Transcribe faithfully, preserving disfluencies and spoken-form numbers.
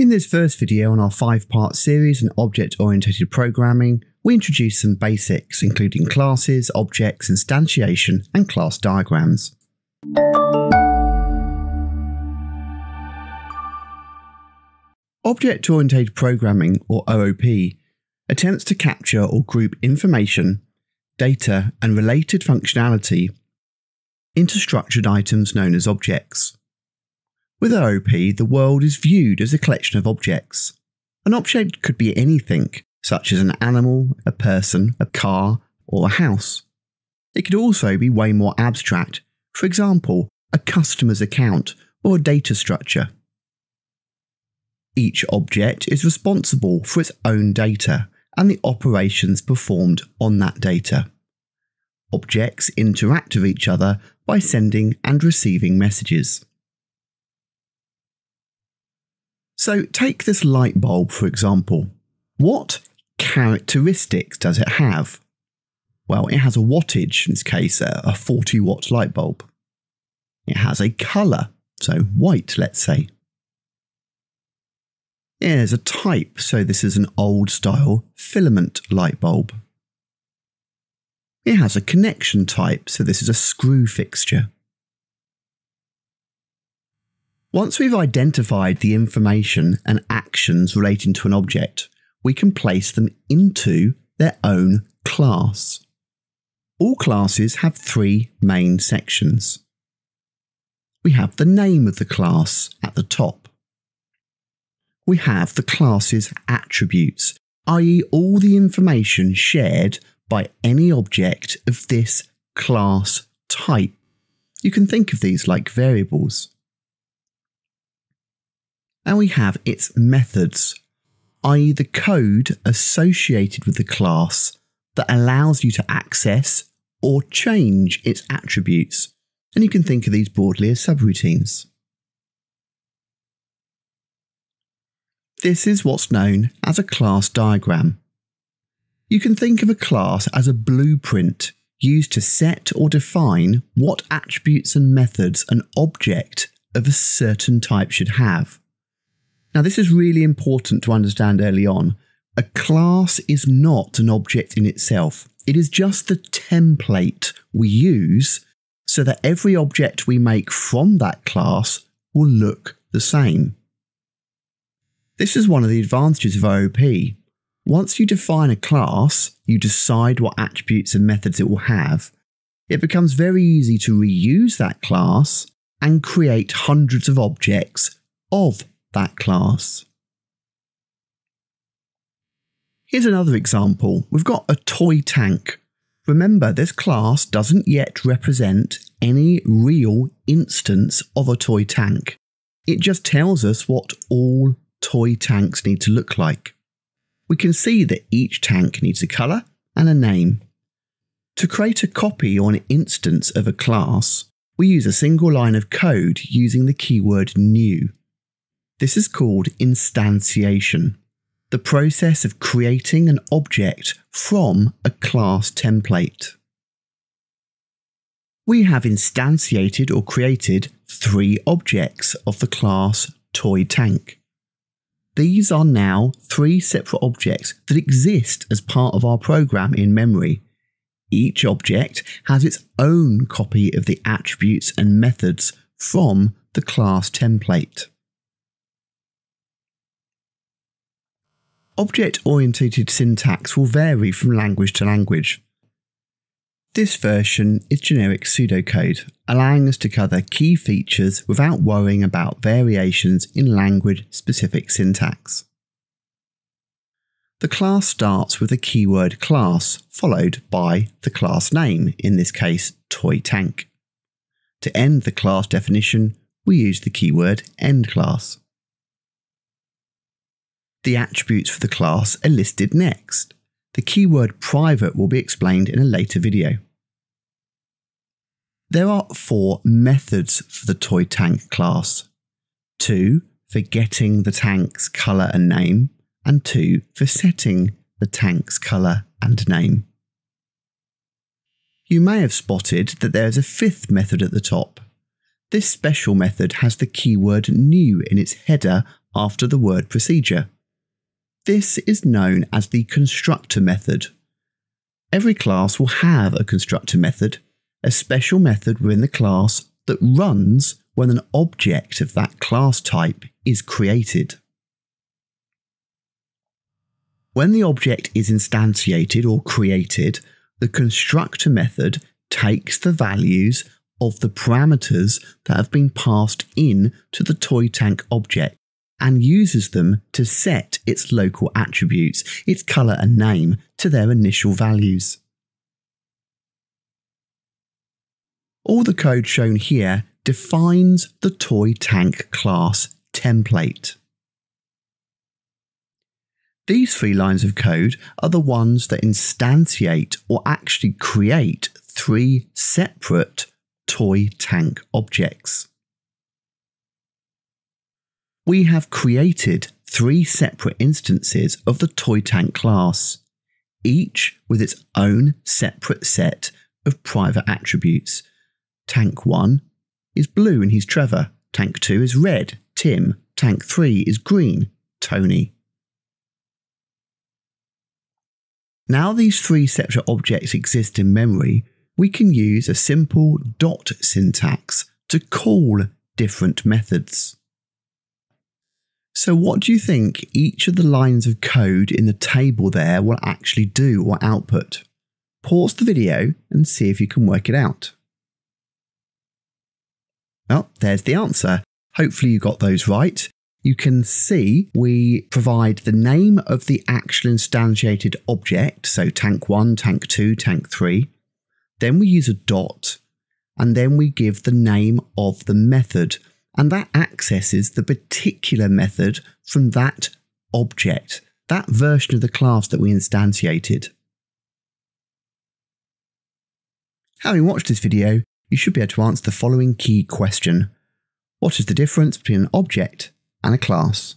In this first video on our five-part series on object-oriented programming, we introduce some basics including classes, objects, instantiation and class diagrams. Object-oriented programming, or O O P, attempts to capture or group information, data and related functionality into structured items known as objects. With O O P, the world is viewed as a collection of objects. An object could be anything, such as an animal, a person, a car, or a house. It could also be way more abstract, for example, a customer's account or a data structure. Each object is responsible for its own data and the operations performed on that data. Objects interact with each other by sending and receiving messages. So take this light bulb, for example. What characteristics does it have? Well, it has a wattage, in this case a forty watt light bulb. It has a colour, so white, let's say. It has a type, so this is an old style filament light bulb. It has a connection type, so this is a screw fixture. Once we've identified the information and actions relating to an object, we can place them into their own class. All classes have three main sections. We have the name of the class at the top. We have the class's attributes, that is all the information shared by any object of this class type. You can think of these like variables. And we have its methods, that is the code associated with the class that allows you to access or change its attributes. And you can think of these broadly as subroutines. This is what's known as a class diagram. You can think of a class as a blueprint used to set or define what attributes and methods an object of a certain type should have. Now, this is really important to understand early on. A class is not an object in itself. It is just the template we use so that every object we make from that class will look the same. This is one of the advantages of O O P. Once you define a class, you decide what attributes and methods it will have. It becomes very easy to reuse that class and create hundreds of objects of that class. Here's another example. We've got a toy tank. Remember, this class doesn't yet represent any real instance of a toy tank. It just tells us what all toy tanks need to look like. We can see that each tank needs a colour and a name. To create a copy or an instance of a class, we use a single line of code using the keyword new. This is called instantiation, the process of creating an object from a class template. We have instantiated or created three objects of the class Toy Tank. These are now three separate objects that exist as part of our program in memory. Each object has its own copy of the attributes and methods from the class template. Object-oriented syntax will vary from language to language. This version is generic pseudocode, allowing us to cover key features without worrying about variations in language-specific syntax. The class starts with the keyword class, followed by the class name, in this case, Toy Tank. To end the class definition, we use the keyword end class. The attributes for the class are listed next. The keyword private will be explained in a later video. There are four methods for the Toy Tank class. Two for getting the tank's colour and name, and two for setting the tank's colour and name. You may have spotted that there is a fifth method at the top. This special method has the keyword new in its header after the word procedure. This is known as the constructor method. Every class will have a constructor method, a special method within the class that runs when an object of that class type is created. When the object is instantiated or created, the constructor method takes the values of the parameters that have been passed in to the toy tank object and uses them to set its local attributes, its colour and name, to their initial values. All the code shown here defines the toy tank class template. These three lines of code are the ones that instantiate or actually create three separate toy tank objects. We have created three separate instances of the toy tank class, each with its own separate set of private attributes. Tank one is blue and he's Trevor, Tank two is red, Tim, Tank three is green, Tony. Now these three separate objects exist in memory, we can use a simple dot syntax to call different methods. So what do you think each of the lines of code in the table there will actually do or output? Pause the video and see if you can work it out. Well, there's the answer. Hopefully you got those right. You can see we provide the name of the actual instantiated object, so tank one, tank two, tank three. Then we use a dot, and then we give the name of the method, and that accesses the particular method from that object, that version of the class that we instantiated. Having watched this video, you should be able to answer the following key question. What is the difference between an object and a class?